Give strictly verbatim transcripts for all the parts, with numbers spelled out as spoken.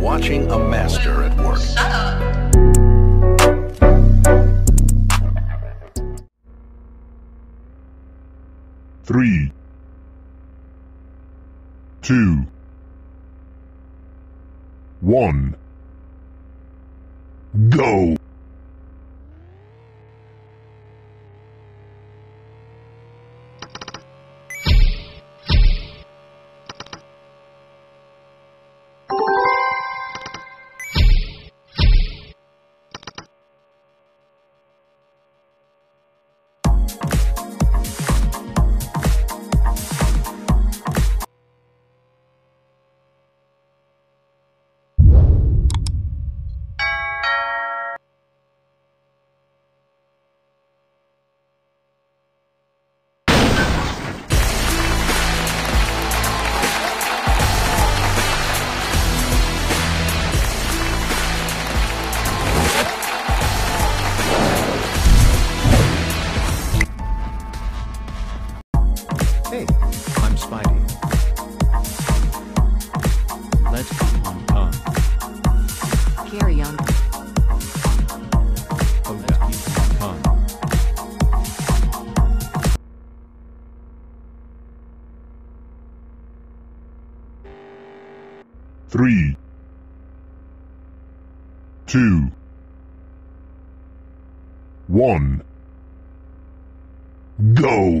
watching a master at work. Shut up. Three, two, one, go! Hey, I'm Spidey. Let's come on, on. Carry on. Oh, let's keep on, on. Three, two, one, go.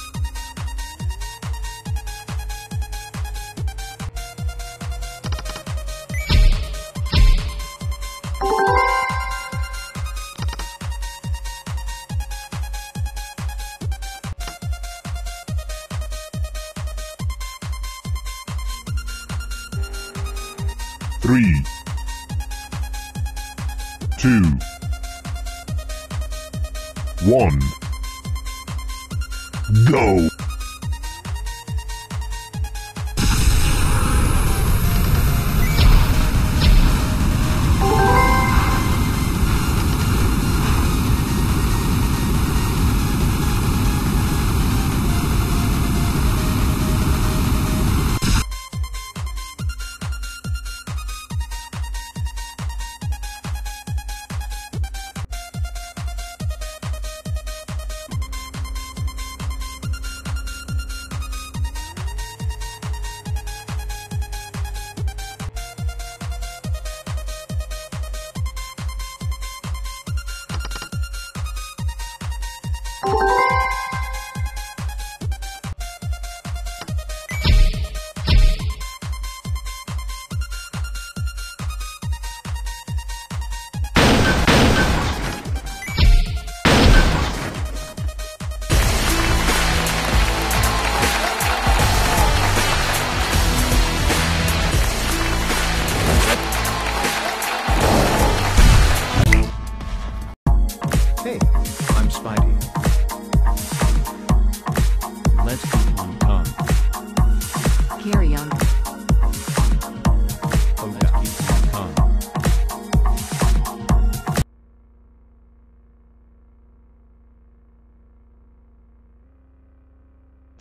Three, two, one, go! Hey, I'm Spidey. Let's keep on, on. Carry on. Oh, let's keep on, on.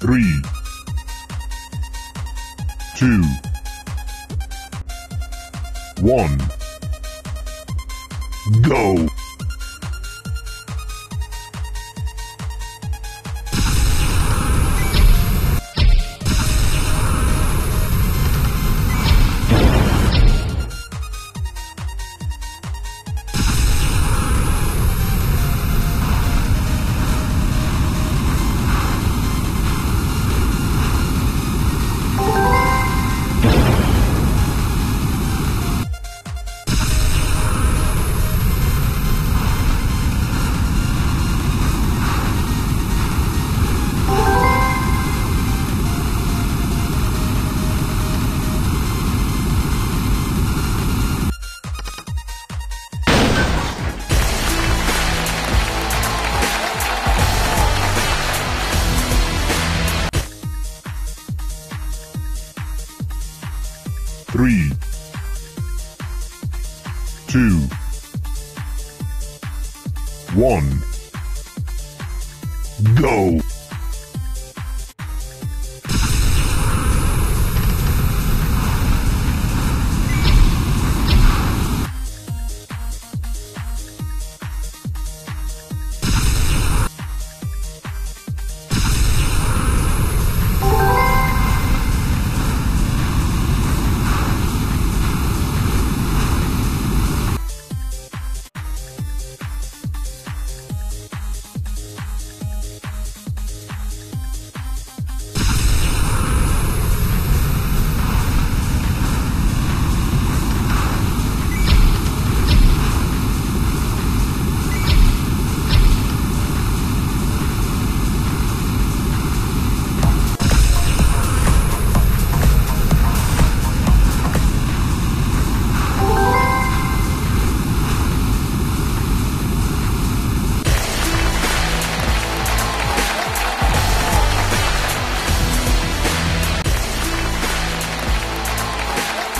three, two, one, go! Three, two, one,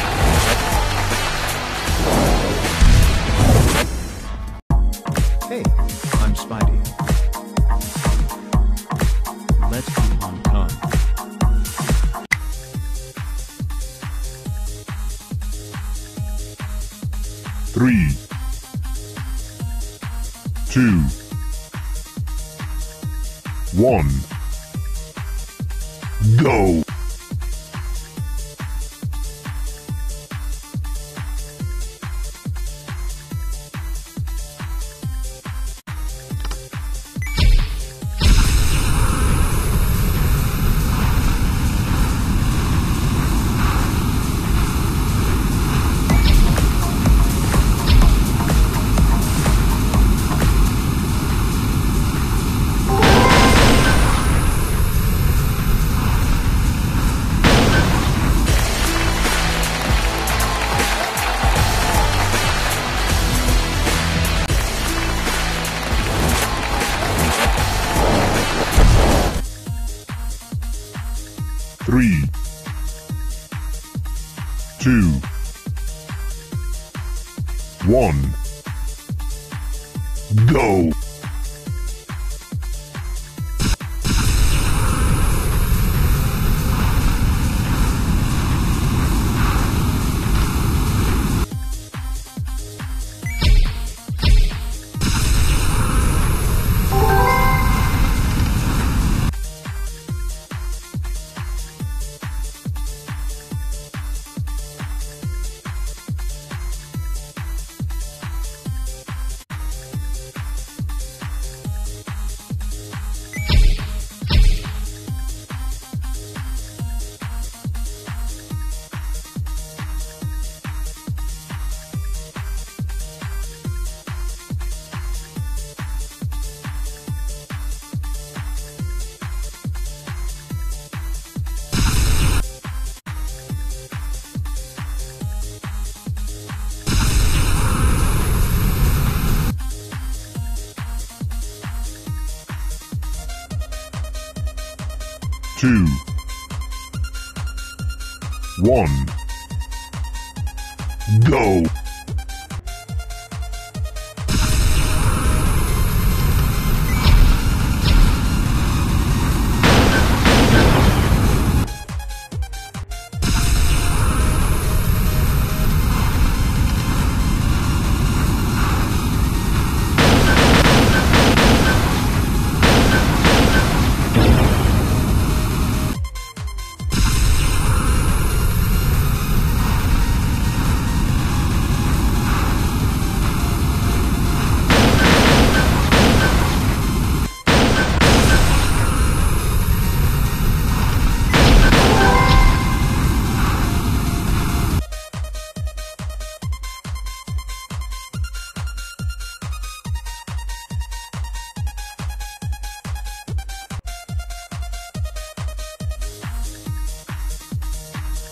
go! Hey, I'm Spidey. Let's do Hong Kong. Three, two, one, go! Three, two, one, go! Two, one, go!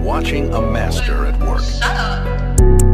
Watching a master at work. Shut up.